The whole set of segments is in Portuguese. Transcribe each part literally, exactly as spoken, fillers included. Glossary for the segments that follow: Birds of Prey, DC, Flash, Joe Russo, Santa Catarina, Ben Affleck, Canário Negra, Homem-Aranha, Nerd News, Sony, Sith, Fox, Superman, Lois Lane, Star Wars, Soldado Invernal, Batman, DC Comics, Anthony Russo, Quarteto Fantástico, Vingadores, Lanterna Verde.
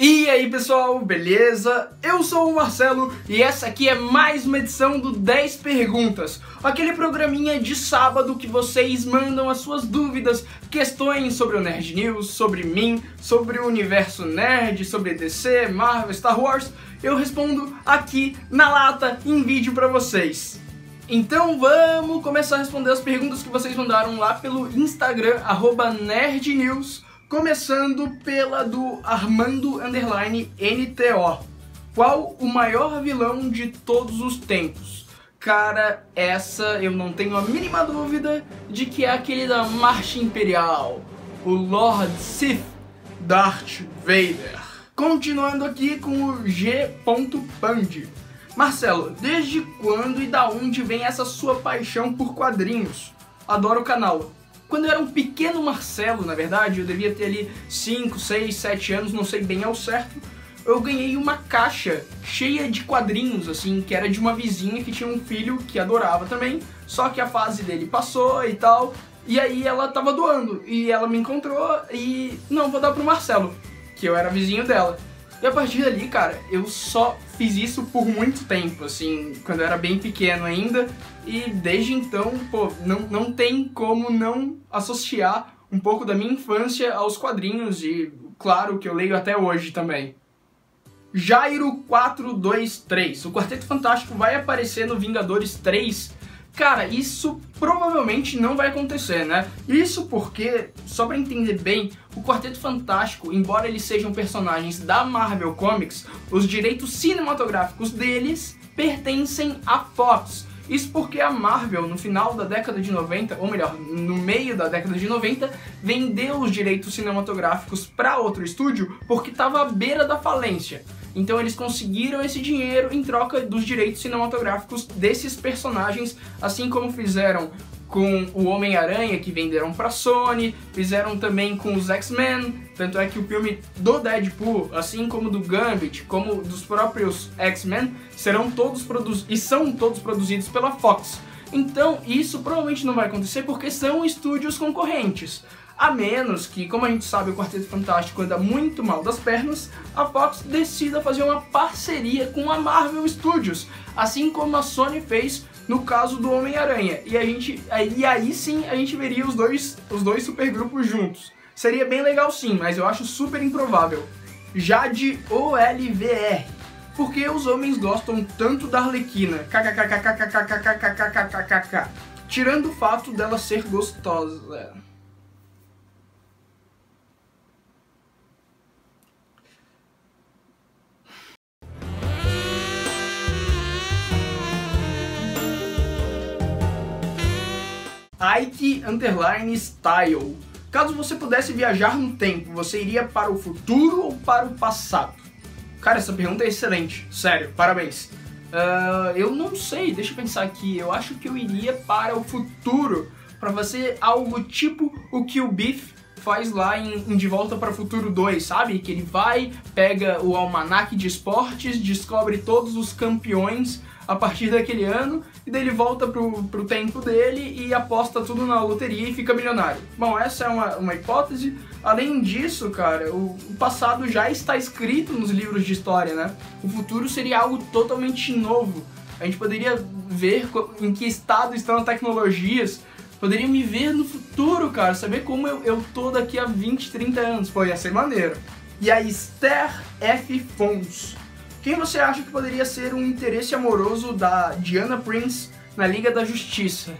E aí pessoal, beleza? Eu sou o Marcelo e essa aqui é mais uma edição do dez perguntas, aquele programinha de sábado que vocês mandam as suas dúvidas, questões sobre o Nerd News, sobre mim, sobre o universo nerd, sobre D C, Marvel, Star Wars, eu respondo aqui na lata, em vídeo pra vocês. Então vamos começar a responder as perguntas que vocês mandaram lá pelo Instagram, arroba Nerd News. Começando pela do Armando Underline N T O. Qual o maior vilão de todos os tempos? Cara, essa eu não tenho a mínima dúvida de que é aquele da Marcha Imperial, o Lord Sith, Darth Vader. Continuando aqui com o G. Pandi. Marcelo, desde quando e da onde vem essa sua paixão por quadrinhos? Adoro o canal. Quando eu era um pequeno Marcelo, na verdade, eu devia ter ali cinco, seis, sete anos, não sei bem ao certo, eu ganhei uma caixa cheia de quadrinhos, assim, que era de uma vizinha que tinha um filho que adorava também, só que a fase dele passou e tal, e aí ela tava doando, e ela me encontrou e, não, vou dar pro Marcelo, que eu era vizinho dela. E a partir dali, cara, eu só fiz isso por muito tempo, assim, quando eu era bem pequeno ainda. E desde então, pô, não, não tem como não associar um pouco da minha infância aos quadrinhos. E claro que eu leio até hoje também. Jairo quatro dois três. O Quarteto Fantástico vai aparecer no Vingadores três? Cara, isso provavelmente não vai acontecer, né? Isso porque, só pra entender bem, o Quarteto Fantástico, embora eles sejam personagens da Marvel Comics, os direitos cinematográficos deles pertencem à Fox. Isso porque a Marvel, no final da década de noventa, ou melhor, no meio da década de noventa, vendeu os direitos cinematográficos para outro estúdio porque estava à beira da falência. Então eles conseguiram esse dinheiro em troca dos direitos cinematográficos desses personagens, assim como fizeram com o Homem-Aranha, que venderam pra Sony, fizeram também com os X-Men, tanto é que o filme do Deadpool, assim como do Gambit, como dos próprios X-Men, serão todos produzidos, e são todos produzidos pela Fox. Então isso provavelmente não vai acontecer porque são estúdios concorrentes. A menos que, como a gente sabe, o Quarteto Fantástico anda muito mal das pernas, a Fox decida fazer uma parceria com a Marvel Studios, assim como a Sony fez no caso do Homem-Aranha. E, a gente, e aí sim a gente veria os dois, os dois supergrupos juntos. Seria bem legal sim, mas eu acho super improvável. Jade O L V R. Por que os homens gostam tanto da Arlequina? Kkkkkkkkkkkkkkkkkkkkk. Tirando o fato dela ser gostosa. Ike Underline Style. Caso você pudesse viajar no tempo, você iria para o futuro ou para o passado? Cara, essa pergunta é excelente. Sério, parabéns. Uh, eu não sei, deixa eu pensar aqui. Eu acho que eu iria para o futuro para fazer algo tipo o que o Biff faz lá em, em De Volta para o Futuro dois, sabe? Que ele vai, pega o almanaque de esportes, descobre todos os campeões a partir daquele ano, e daí ele volta pro, pro tempo dele e aposta tudo na loteria e fica milionário. Bom, essa é uma, uma hipótese. Além disso, cara, o, o passado já está escrito nos livros de história, né? O futuro seria algo totalmente novo. A gente poderia ver em que estado estão as tecnologias, poderia me ver no futuro, cara, saber como eu, eu tô daqui a vinte, trinta anos. Pô, ia ser maneiro. E a Esther F. Fons. Quem você acha que poderia ser um interesse amoroso da Diana Prince na Liga da Justiça?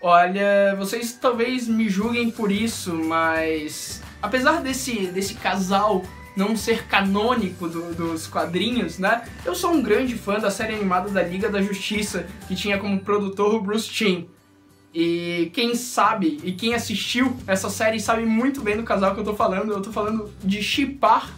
Olha, vocês talvez me julguem por isso, mas apesar desse, desse casal não ser canônico do, dos quadrinhos, né? Eu sou um grande fã da série animada da Liga da Justiça, que tinha como produtor o Bruce Timm. E quem sabe, e quem assistiu essa série sabe muito bem do casal que eu tô falando. Eu tô falando de shippar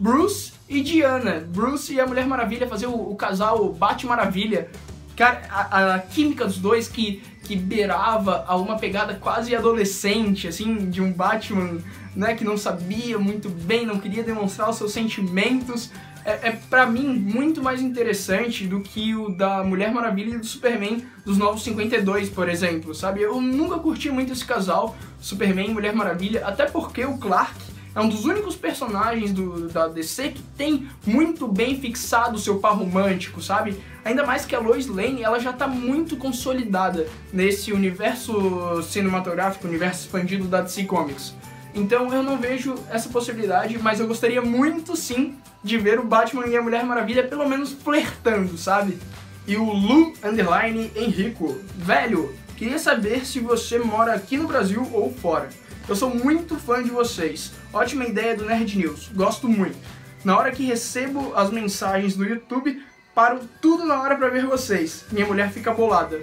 Bruce e Diana, Bruce e a Mulher Maravilha, fazer o, o casal Batman Maravilha. Cara, a, a química dos dois que, que beirava a uma pegada quase adolescente, assim, de um Batman, né, que não sabia muito bem, não queria demonstrar os seus sentimentos, é, é pra mim muito mais interessante do que o da Mulher Maravilha e do Superman dos Novos cinquenta e dois, por exemplo, sabe? Eu nunca curti muito esse casal, Superman e Mulher Maravilha, até porque o Clark É um dos únicos personagens do, da D C que tem muito bem fixado o seu par romântico, sabe? Ainda mais que a Lois Lane, ela já tá muito consolidada nesse universo cinematográfico, universo expandido da D C Comics. Então eu não vejo essa possibilidade, mas eu gostaria muito sim de ver o Batman e a Mulher Maravilha pelo menos flertando, sabe? E o Lu Underline Henrico, velho, queria saber se você mora aqui no Brasil ou fora. Eu sou muito fã de vocês. Ótima ideia do Nerd News. Gosto muito. Na hora que recebo as mensagens do YouTube, paro tudo na hora pra ver vocês. Minha mulher fica bolada.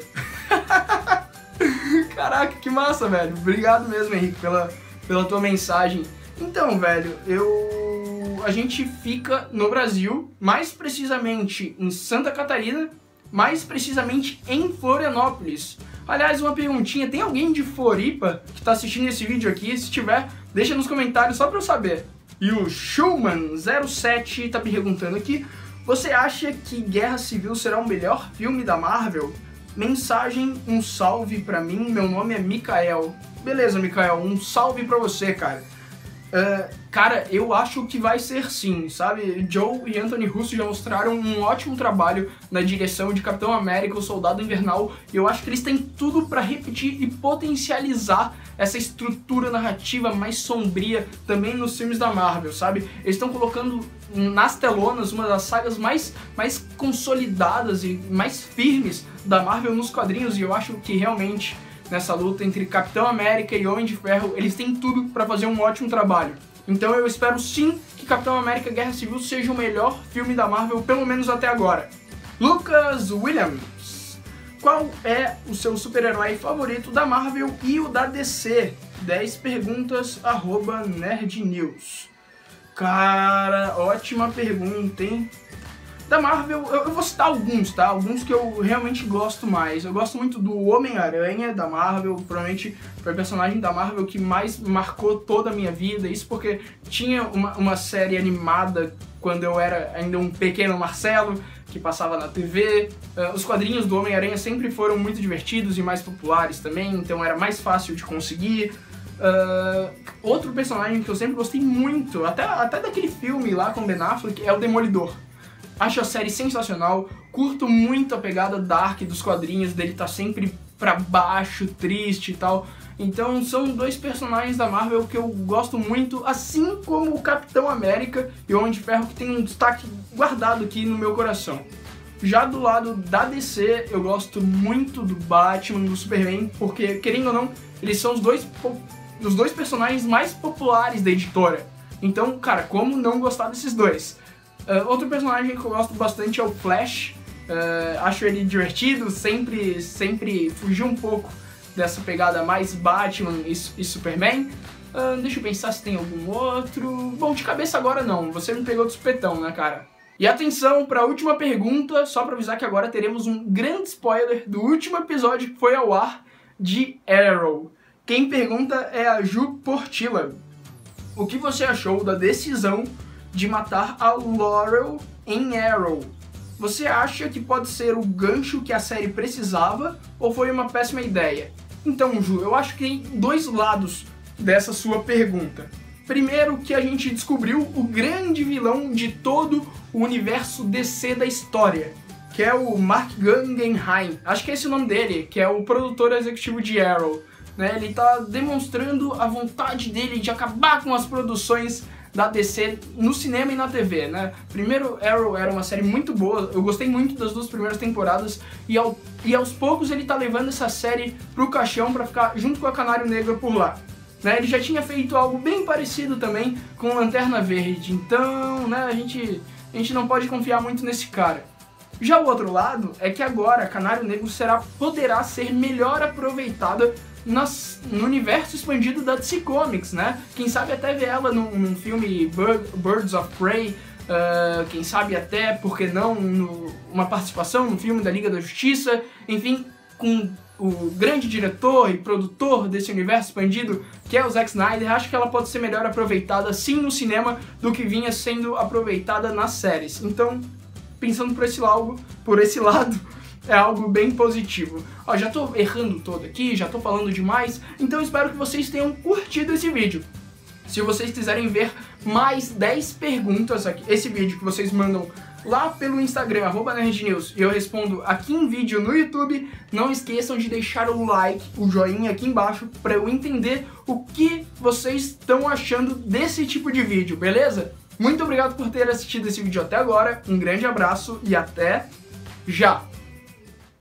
Caraca, que massa, velho. Obrigado mesmo, Henrique, pela, pela tua mensagem. Então, velho, eu... a gente fica no Brasil, mais precisamente em Santa Catarina, mais precisamente em Florianópolis. Aliás, uma perguntinha, tem alguém de Floripa que tá assistindo esse vídeo aqui? Se tiver, deixa nos comentários só pra eu saber. E o Schumann zero sete tá perguntando aqui, você acha que Guerra Civil será o melhor filme da Marvel? Mensagem, um salve pra mim, meu nome é Mikael. Beleza, Mikael, um salve pra você, cara. Uh, cara, eu acho que vai ser sim, sabe? Joe e Anthony Russo já mostraram um ótimo trabalho na direção de Capitão América, o Soldado Invernal, e eu acho que eles têm tudo pra repetir e potencializar essa estrutura narrativa mais sombria também nos filmes da Marvel, sabe? Eles estão colocando nas telonas uma das sagas mais, mais consolidadas e mais firmes da Marvel nos quadrinhos, e eu acho que realmente... nessa luta entre Capitão América e Homem de Ferro, eles têm tudo para fazer um ótimo trabalho. Então eu espero sim que Capitão América Guerra Civil seja o melhor filme da Marvel, pelo menos até agora. Lucas Williams, qual é o seu super-herói favorito da Marvel e o da D C? dez perguntas arroba nerd news. Cara, ótima pergunta, hein? Da Marvel, eu vou citar alguns, tá? Alguns que eu realmente gosto mais. Eu gosto muito do Homem-Aranha, da Marvel, provavelmente foi o personagem da Marvel que mais marcou toda a minha vida. Isso porque tinha uma, uma série animada quando eu era ainda um pequeno Marcelo, que passava na T V. Uh, os quadrinhos do Homem-Aranha sempre foram muito divertidos e mais populares também, então era mais fácil de conseguir. Uh, outro personagem que eu sempre gostei muito, até, até daquele filme lá com Ben Affleck, é o Demolidor. Acho a série sensacional, curto muito a pegada dark dos quadrinhos, dele tá sempre pra baixo, triste e tal. Então são dois personagens da Marvel que eu gosto muito, assim como o Capitão América e o Homem de Ferro, que tem um destaque guardado aqui no meu coração. Já do lado da D C, eu gosto muito do Batman e do Superman, porque, querendo ou não, eles são os dois, os dois personagens mais populares da editora. Então, cara, como não gostar desses dois? Uh, outro personagem que eu gosto bastante é o Flash, uh, acho ele divertido, sempre, sempre fugiu um pouco dessa pegada mais Batman e, e Superman. Uh, deixa eu pensar se tem algum outro... Bom, de cabeça agora não, você me pegou de supetão, né, cara? E atenção para a última pergunta, só para avisar que agora teremos um grande spoiler do último episódio que foi ao ar de Arrow. Quem pergunta é a Ju Portila. O que você achou da decisão de matar a Laurel em Arrow? Você acha que pode ser o gancho que a série precisava ou foi uma péssima ideia? Então, Ju, eu acho que tem dois lados dessa sua pergunta. Primeiro, que a gente descobriu o grande vilão de todo o universo D C da história, que é o Mark Guggenheim, acho que é esse o nome dele, que é o produtor executivo de Arrow, né? Ele tá demonstrando a vontade dele de acabar com as produções da D C no cinema e na T V, né? Primeiro, Arrow era uma série muito boa, eu gostei muito das duas primeiras temporadas, e, ao, e aos poucos ele tá levando essa série pro caixão pra ficar junto com a Canário Negra por lá, né? Ele já tinha feito algo bem parecido também com Lanterna Verde, então, né, a gente, a gente não pode confiar muito nesse cara. Já o outro lado é que agora Canário Negro será, poderá ser melhor aproveitada Nas, no universo expandido da D C Comics, né? Quem sabe até ver ela num, num filme Bird, Birds of Prey, uh, quem sabe até, por que não, no, uma participação num filme da Liga da Justiça, enfim, com o grande diretor e produtor desse universo expandido, que é o Zack Snyder, acho que ela pode ser melhor aproveitada sim no cinema do que vinha sendo aproveitada nas séries. Então, pensando por esse lado, por esse lado, é algo bem positivo. Ó, já tô errando todo aqui, já tô falando demais, então espero que vocês tenham curtido esse vídeo. Se vocês quiserem ver mais dez perguntas aqui, esse vídeo que vocês mandam lá pelo Instagram, arroba Nerd News, e eu respondo aqui em vídeo no YouTube, não esqueçam de deixar o like, o joinha aqui embaixo, para eu entender o que vocês estão achando desse tipo de vídeo, beleza? Muito obrigado por ter assistido esse vídeo até agora, um grande abraço e até já!